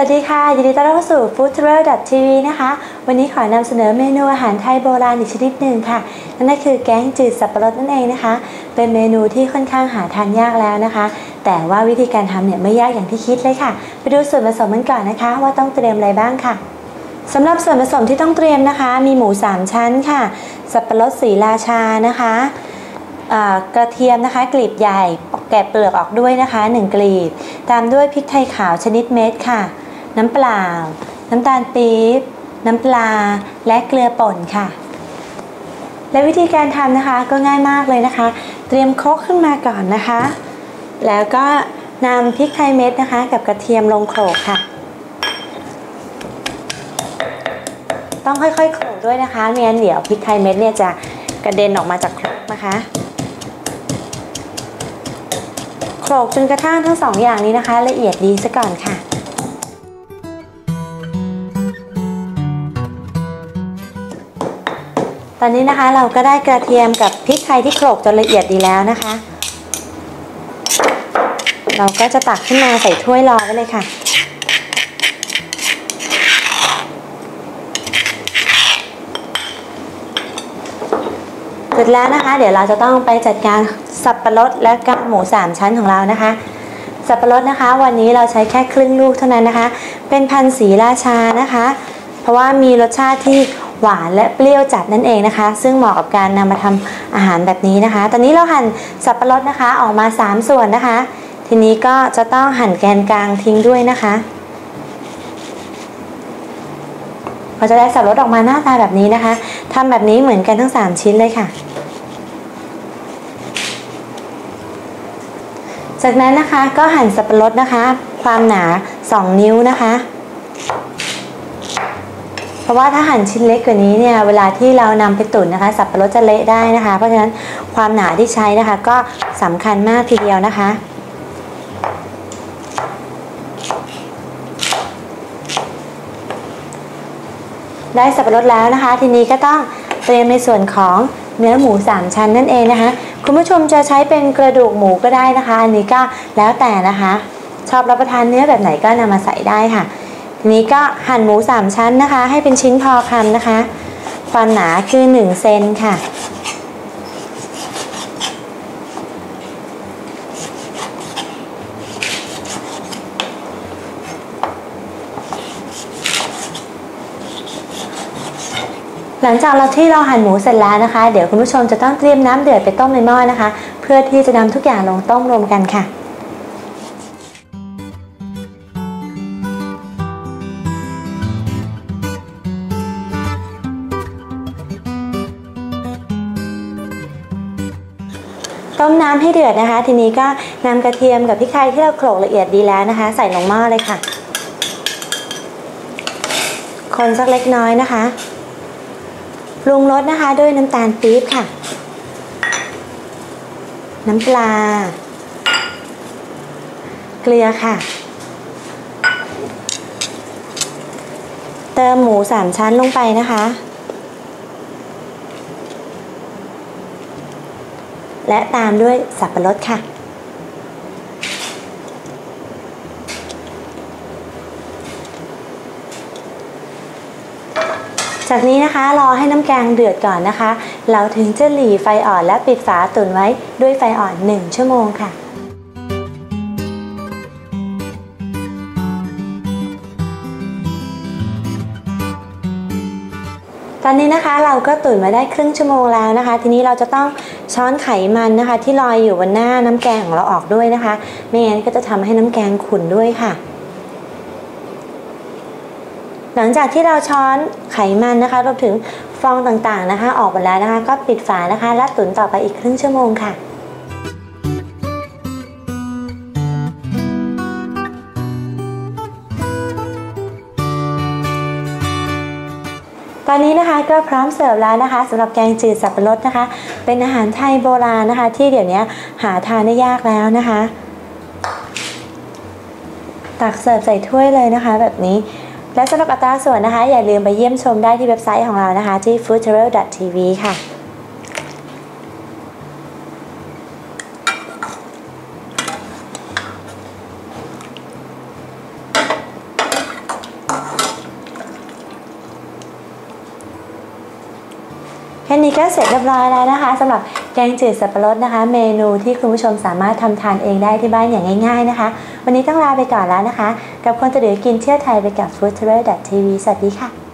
สวัสดีค่ะยินดีต้อนรับเข้าสู่ Food Travel.tv นะคะวันนี้ขอนำเสนอเมนูอาหารไทยโบราณอีกชนิดหนึ่งค่ะนั่นก็คือแกงจืดสับปะรดนั่นเองนะคะเป็นเมนูที่ค่อนข้างหาทานยากแล้วนะคะแต่ว่าวิธีการทำเนี่ยไม่ยากอย่างที่คิดเลยค่ะไปดูส่วนผสมกันก่อนนะคะว่าต้องเตรียมอะไรบ้างค่ะสำหรับส่วนผสมที่ต้องเตรียมนะคะมีหมู3ชั้นค่ะสับปะรดสีราชานะคะกระเทียมนะคะกลีบใหญ่แกะเปลือกออกด้วยนะคะ1กลีบตามด้วยพริกไทยขาวชนิดเม็ดค่ะน้ำเปล่าน้ำตาลปี๊บน้ำปลาและเกลือป่นค่ะและวิธีการทำนะคะก็ง่ายมากเลยนะคะเตรียมโครกขึ้นมาก่อนนะคะแล้วก็นำพริกไทยเม็ดนะคะกับกระเทียมลงโขลกค่ะต้องค่อยๆโขลกด้วยนะคะไม่งั้นเดี๋ยวพริกไทยเม็ดเนี่ยจะกระเด็นออกมาจากโขลกนะคะโขลกจนกระทั่งทั้ง2อย่างนี้นะคะละเอียดดีซะก่อนค่ะตอนนี้นะคะเราก็ได้กระเทียมกับพริกไทยที่โขลกจนละเอียดดีแล้วนะคะเราก็จะตักขึ้นมาใส่ถ้วยรอไว้เลยค่ะเสร็จแล้วนะคะเดี๋ยวเราจะต้องไปจัดการสับปะรดและกากหมู3ชั้นของเรานะคะสับปะรดนะคะวันนี้เราใช้แค่ครึ่งลูกเท่านั้นนะคะเป็นพันธุ์สีราชานะคะเพราะว่ามีรสชาติที่หวานและเปรี้ยวจัดนั่นเองนะคะซึ่งเหมาะกับการนำมาทำอาหารแบบนี้นะคะตอนนี้เราหั่นสับปะรดนะคะออกมา3ส่วนนะคะทีนี้ก็จะต้องหั่นแกนกลางทิ้งด้วยนะคะเราจะได้สับปะรดออกมาหน้าตาแบบนี้นะคะทำแบบนี้เหมือนกันทั้ง3ชิ้นเลยค่ะจากนั้นนะคะก็หั่นสับปะรดนะคะความหนา2นิ้วนะคะเพราะว่าถ้าหั่นชิ้นเล็กกว่านี้เนี่ยเวลาที่เรานำไปตุ๋นนะคะสับปะรดจะเละได้นะคะเพราะฉะนั้นความหนาที่ใช้นะคะก็สำคัญมากทีเดียวนะคะได้สับปะรดแล้วนะคะทีนี้ก็ต้องเตรียมในส่วนของเนื้อหมู3ชั้นนั่นเองนะคะคุณผู้ชมจะใช้เป็นกระดูกหมูก็ได้นะคะอันนี้ก็แล้วแต่นะคะชอบรับประทานเนื้อแบบไหนก็นำมาใส่ได้ค่ะทีนี้ก็หั่นหมู3ชั้นนะคะให้เป็นชิ้นพอคำนะคะความหนาคือ1เซนค่ะหลังจากที่เราหั่นหมูเสร็จแล้วนะคะเดี๋ยวคุณผู้ชมจะต้องเตรียมน้ำเดือดไปต้มในหม้อนะคะเพื่อที่จะนำทุกอย่างลงต้มรวมกันค่ะต้มน้ำให้เดือดนะคะทีนี้ก็นำกระเทียมกับพริกไทยที่เราโขลกละเอียดดีแล้วนะคะใส่ลงหม้อเลยค่ะคนสักเล็กน้อยนะคะปรุงรสนะคะด้วยน้ำตาลปี๊บค่ะน้ำปลาเกลือค่ะเติมหมู3ชั้นลงไปนะคะและตามด้วยสับปะรดค่ะจากนี้นะคะรอให้น้ำแกงเดือดก่อนนะคะเราถึงจะหลีไฟอ่อนและปิดฝาตุ๋นไว้ด้วยไฟอ่อน1ชั่วโมงค่ะตอนนี้นะคะเราก็ตุ๋นมาได้ครึ่งชั่วโมงแล้วนะคะทีนี้เราจะต้องช้อนไขมันนะคะที่ลอยอยู่บนหน้าน้ำแกงของเราออกด้วยนะคะไม่งั้นก็จะทำให้น้ำแกงขุ่นด้วยค่ะหลังจากที่เราช้อนไขมันนะคะรวมถึงฟองต่างๆนะคะออกหมดแล้วนะคะก็ปิดฝานะคะและตุ๋นต่อไปอีกครึ่งชั่วโมงค่ะตอนนี้นะคะก็พร้อมเสิร์ฟแล้วนะคะสำหรับแกงจืดสับปะรดนะคะเป็นอาหารไทยโบราณนะคะที่เดี๋ยวนี้หาทานได้ยากแล้วนะคะตักเสิร์ฟใส่ถ้วยเลยนะคะแบบนี้และสำหรับอัตราส่วนนะคะอย่าลืมไปเยี่ยมชมได้ที่เว็บไซต์ของเรานะคะที่ foodtravel.tv ค่ะ แค่นี้ก็เสร็จเรียบร้อยแล้วนะคะสำหรับแกงจืดสับปะรดนะคะเมนูที่คุณผู้ชมสามารถทำทานเองได้ที่บ้านอย่างง่ายๆนะคะวันนี้ต้องลาไปก่อนแล้วนะคะกับคนจะเดือกินเที่ยวไทยไปกับ foodtravel.tv สวัสดีค่ะ